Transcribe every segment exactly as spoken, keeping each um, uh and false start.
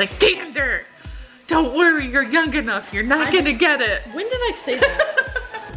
like, Dander, don't worry, you're young enough. You're not I gonna get it. When did I say that?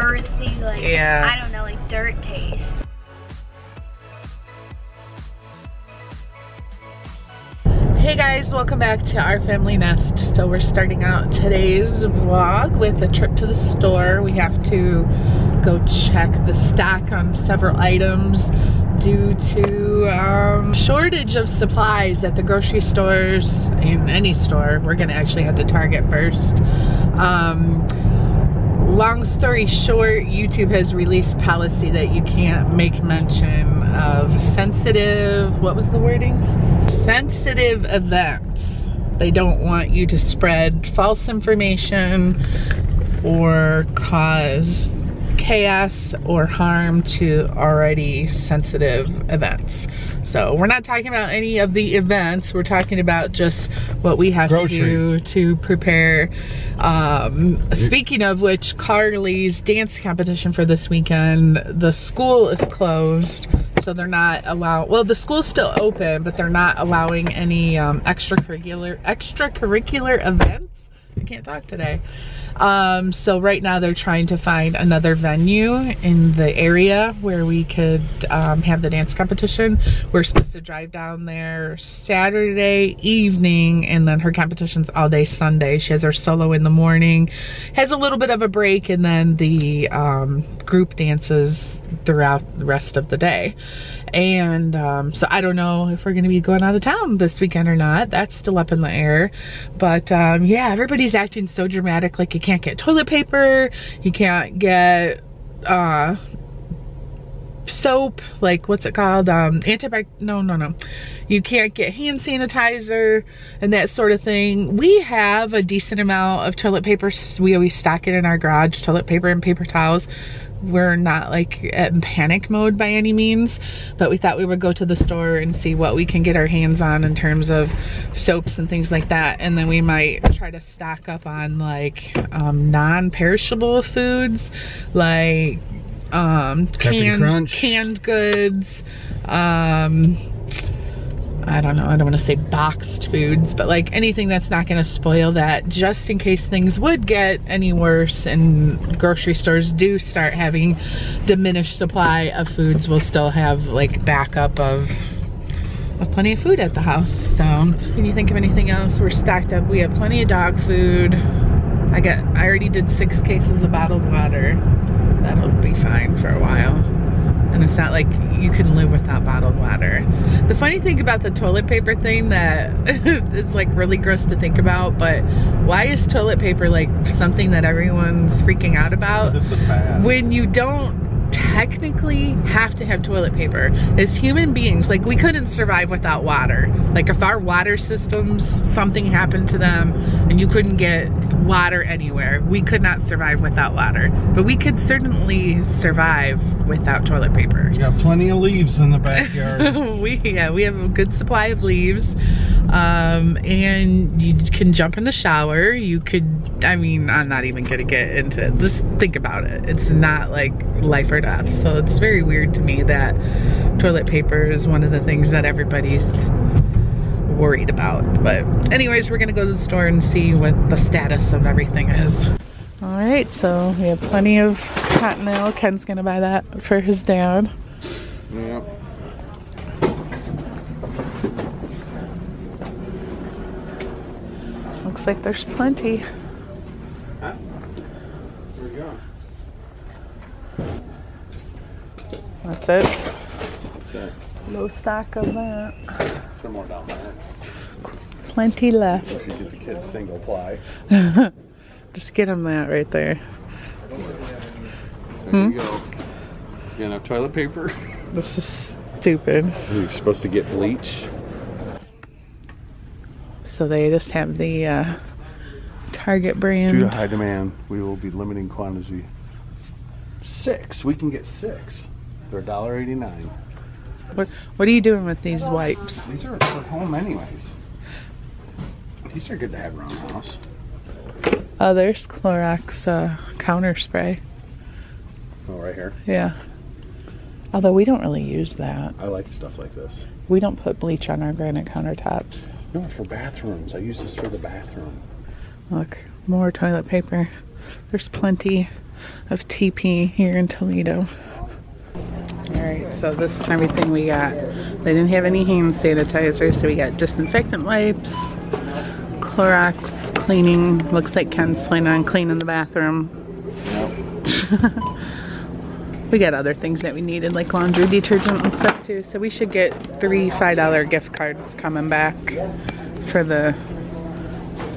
Earthy, like, yeah. I don't know, like dirt taste. Hey guys, welcome back to our family nest. So we're starting out today's vlog with a trip to the store. We have to go check the stock on several items due to um, shortage of supplies at the grocery stores, in any store. We're gonna actually head to Target first. Um, Long story short, YouTube has released policy that you can't make mention of sensitive, what was the wording? Sensitive events. They don't want you to spread false information or cause chaos or harm to already sensitive events. So we're not talking about any of the events. We're talking about just what we have Groceries. to do to prepare. Um, speaking of which, Karli's dance competition for this weekend, the school is closed. So they're not allowed, well, the school's still open, but they're not allowing any um, extracurricular, extracurricular events. I can't talk today. Um, so right now they're trying to find another venue in the area where we could um, have the dance competition. We're supposed to drive down there Saturday evening, and then her competition's all day Sunday. She has her solo in the morning, has a little bit of a break, and then the um, group dances throughout the rest of the day. And um, so I don't know if we're gonna be going out of town this weekend or not. That's still up in the air. But um, yeah, everybody's acting so dramatic. Like, you can't get toilet paper, you can't get uh, soap, like what's it called? Um, Antibacterial, no, no, no. You can't get hand sanitizer and that sort of thing. We have a decent amount of toilet paper. We always stock it in our garage, toilet paper and paper towels. We're not like in panic mode by any means, but we thought we would go to the store and see what we can get our hands on in terms of soaps and things like that. And then we might try to stock up on like um, non-perishable foods, like um, canned, canned goods, um, I don't know, I don't want to say boxed foods, but like anything that's not going to spoil that, just in case things would get any worse and grocery stores do start having diminished supply of foods, we'll still have like backup of, of plenty of food at the house. So can you think of anything else? We're stocked up. We have plenty of dog food. I got, I already did six cases of bottled water. That'll be fine for a while. And it's not like you can live without bottled water. The funny thing about the toilet paper thing that it's like really gross to think about, but why is toilet paper like something that everyone's freaking out about? It's a fad. When you don't technically have to have toilet paper. As human beings, like, we couldn't survive without water. Like, if our water systems, something happened to them and you couldn't get water anywhere, we could not survive without water. But we could certainly survive without toilet paper. We got plenty of leaves in the backyard. we, yeah, we have a good supply of leaves. Um, and you can jump in the shower. You could, I mean, I'm not even gonna get into it. Just think about it. It's not like life or death. So it's very weird to me that toilet paper is one of the things that everybody's worried about. But anyways, we're gonna go to the store and see what the status of everything is. All right, so we have plenty of Cottonelle. Ken's gonna buy that for his dad. Yep. Looks like there's plenty. Huh? Where you going? That's it. That's it. Low stock of that. Some more down there. Plenty left. If you get the kids single ply. Just get them that right there. There hmm? you go. You gonna have toilet paper? This is stupid. You're supposed to get bleach. So they just have the uh, Target brand. Due to high demand, we will be limiting quantity. Six. We can get six. They're one dollar eighty-nine. What, what are you doing with these wipes? These are for home anyways. These are good to have around the house. Oh, there's Clorox uh, counter spray. Oh, right here? Yeah. Although we don't really use that. I like stuff like this. We don't put bleach on our granite countertops. No, for bathrooms. I use this for the bathroom. Look, more toilet paper. There's plenty of T P here in Toledo. Alright, so this is everything we got. They didn't have any hand sanitizer, so we got disinfectant wipes, Clorox cleaning. Looks like Ken's planning on cleaning the bathroom. Nope. We got other things that we needed, like laundry detergent and stuff too. So we should get three five dollar gift cards coming back for the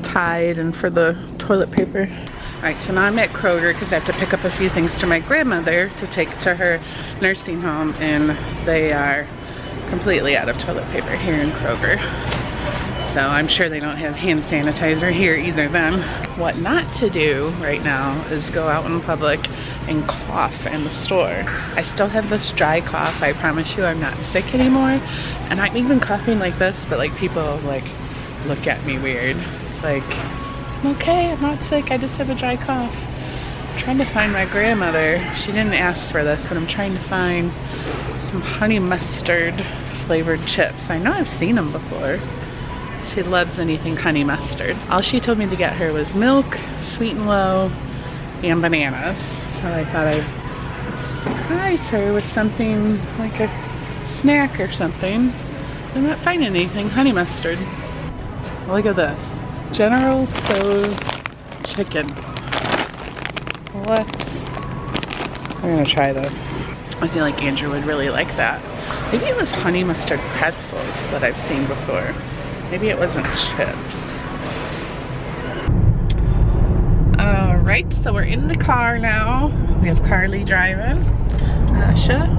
Tide and for the toilet paper. Alright, so now I'm at Kroger because I have to pick up a few things for my grandmother to take to her nursing home, and they are completely out of toilet paper here in Kroger. So I'm sure they don't have hand sanitizer here either then. What not to do right now is go out in public and cough in the store. I still have this dry cough. I promise you I'm not sick anymore. And I'm even coughing like this, but like people like look at me weird. It's like, I'm okay, I'm not sick, I just have a dry cough. I'm trying to find my grandmother. She didn't ask for this, but I'm trying to find some honey mustard flavored chips. I know I've seen them before. She loves anything honey mustard. All she told me to get her was milk, sweet and low, and bananas. So I thought I'd surprise her with something like a snack or something. I'm not finding anything honey mustard. Look at this. General So's chicken. What? I'm gonna try this. I feel like Andrew would really like that. Maybe it was honey mustard pretzels that I've seen before. Maybe it wasn't chips. Alright, so we're in the car now. We have Karli driving, Asha,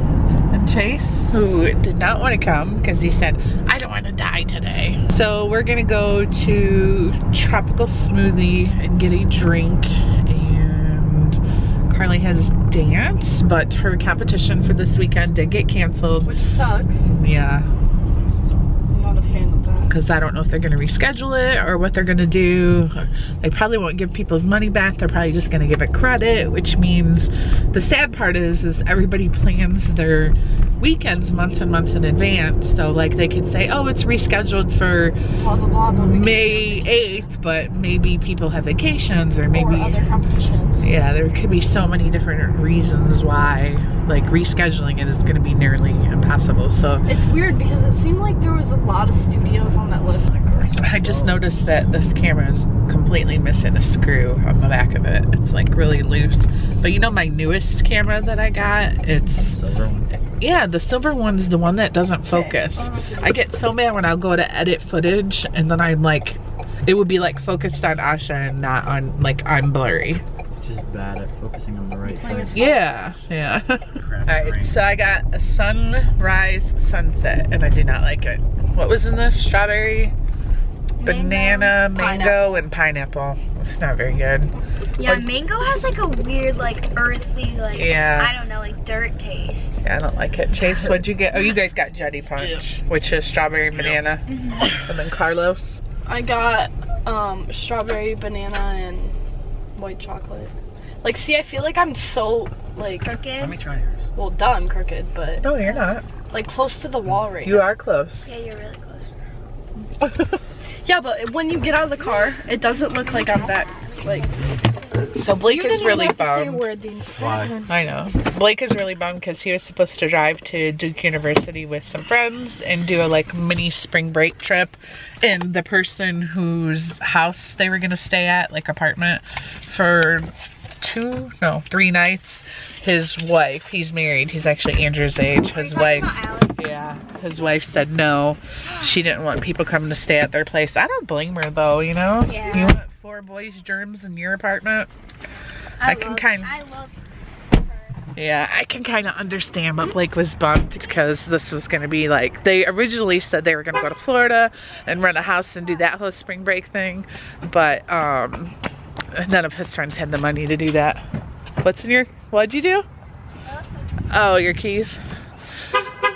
and Chase, who did not want to come because he said, I don't want to die today. So we're gonna go to Tropical Smoothie and get a drink, and Karli has dance, but her competition for this weekend did get canceled. Which sucks. Yeah. I'm not a fan of that. Because I don't know if they're gonna reschedule it or what they're gonna do. They probably won't give people's money back. They're probably just gonna give it credit, which means the sad part is, is everybody plans their weekends months and months in advance, so like they could say, oh, it's rescheduled for blah, blah, blah, blah, May eighth, but maybe people have vacations or maybe or other competitions. Yeah, there could be so many different reasons why like rescheduling it is going to be nearly impossible. So it's weird because it seemed like there was a lot of studios on that list. I just noticed that this camera is completely missing a screw on the back of it. It's like really loose. But you know my newest camera that I got, it's yeah, the silver one's the one that doesn't focus. I get so mad when I'll go to edit footage and then I'm like, it would be like focused on Asha and not on, like I'm blurry. Which is bad at focusing on the right thing. Yeah, yeah. Alright, so I got a sunrise sunset and I do not like it. What was in the strawberry? Banana, mango, pineapple. and pineapple. It's not very good. Yeah, or, mango has like a weird, like earthy, like yeah. I don't know, like dirt taste. Yeah, I don't like it. Chase, what'd you get? Oh, you guys got Jetty Punch, yeah. which is strawberry and yeah. banana. Mm-hmm. And then Carlos? I got um, strawberry, banana, and white chocolate. Like, see, I feel like I'm so like crooked. Let me try yours. Well, done, crooked, but no, you're not. Like close to the wall right you now. You are close. Yeah, you're really close. Yeah, but when you get out of the car, it doesn't look like I'm that, like... So Blake is really bummed. Why? I know. Blake is really bummed because he was supposed to drive to Duke University with some friends and do a, like, mini spring break trip. And the person whose house they were going to stay at, like, apartment, for two, no, three nights, his wife, he's married, he's actually Andrew's age, his wife... Yeah, his wife said no. She didn't want people coming to stay at their place. I don't blame her though, you know? Yeah. You want four boys' germs in your apartment? I, I can kind of... I love her. Yeah, I can kind of understand, but Blake was bummed because this was going to be like... They originally said they were going to go to Florida and rent a house and do that whole spring break thing. But um, none of his friends had the money to do that. What's in your... What'd you do? Oh, your keys.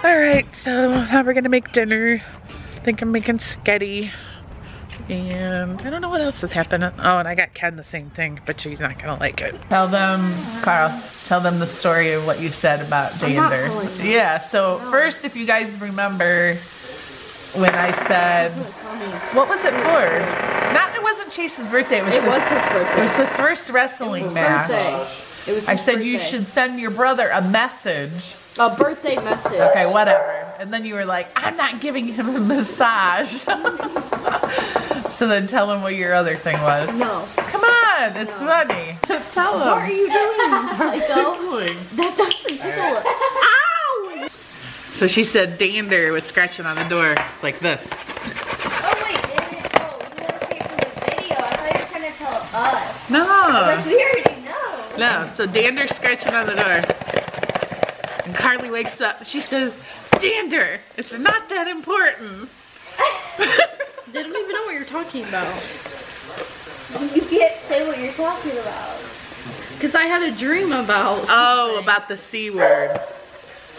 Alright, so now we're gonna make dinner. I think I'm making spaghetti. And I don't know what else is happening. Oh, and I got Ken the same thing, but she's not gonna like it. Tell them, Karl, tell them the story of what you said about Dander. Yeah, so first, if you guys remember, when I said, what was it for? Not, it wasn't Chase's birthday. It was, it his, was his birthday. It was his first wrestling it was match. Birthday. It was his I said birthday. You should send your brother a message. A birthday message. Okay, whatever. And then you were like, I'm not giving him a massage. So then tell him what your other thing was. No. Come on, it's no. funny. Tell him. What are you doing, psycho? That doesn't tickle. Ow! So she said Dander was scratching on the door like this. Oh wait, Dander, oh, you were taking the video. I thought you were trying to tell us. No. I was like, we already know. No, so Dander scratching on the door. And Karli wakes up, she says, Dander, it's not that important. They don't even know what you're talking about. You can't say what you're talking about. Because I had a dream about something. Oh, about the C word.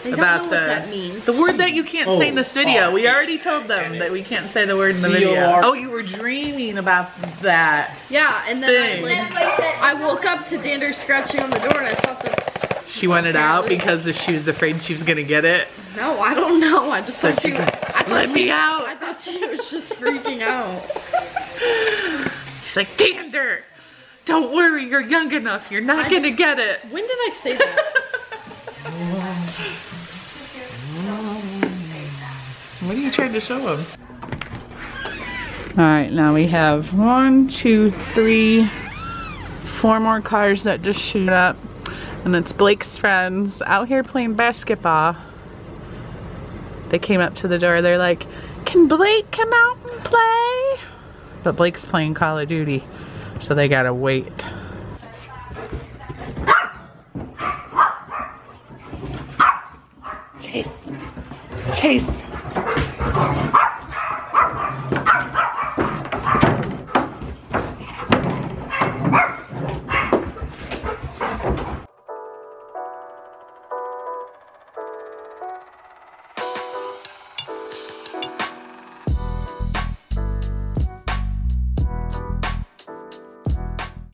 They about don't know the, what that means. The word that you can't oh, say in this video. We already told them that we can't say the word in the video. Oh, you were dreaming about that. Yeah, and then thing. I, like, said, I woke up to Dander scratching on the door and I thought that's... She wanted out because she was afraid she was gonna get it. No, I don't know. I just so thought she. Was, I thought let she, me out. I thought she was just freaking out. She's like, Dander, don't worry, you're young enough. You're not I gonna did, get it. When did I say that? What are you trying to show him? All right, now we have one, two, three, four more cars that just showed up. And it's Blake's friends out here playing basketball. They came up to the door. They're like, can Blake come out and play? But Blake's playing Call of Duty, so they gotta wait. Chase. Chase.